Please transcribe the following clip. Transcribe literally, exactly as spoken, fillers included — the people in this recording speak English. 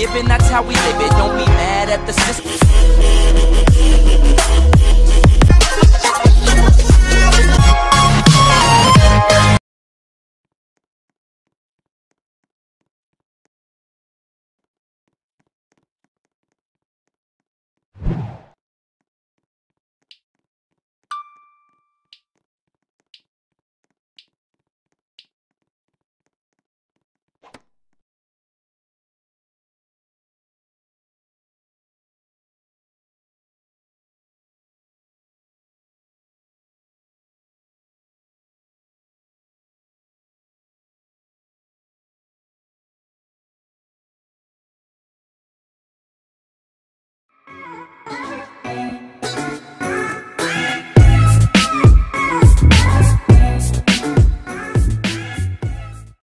given, that's how we live it. Don't be mad at the system.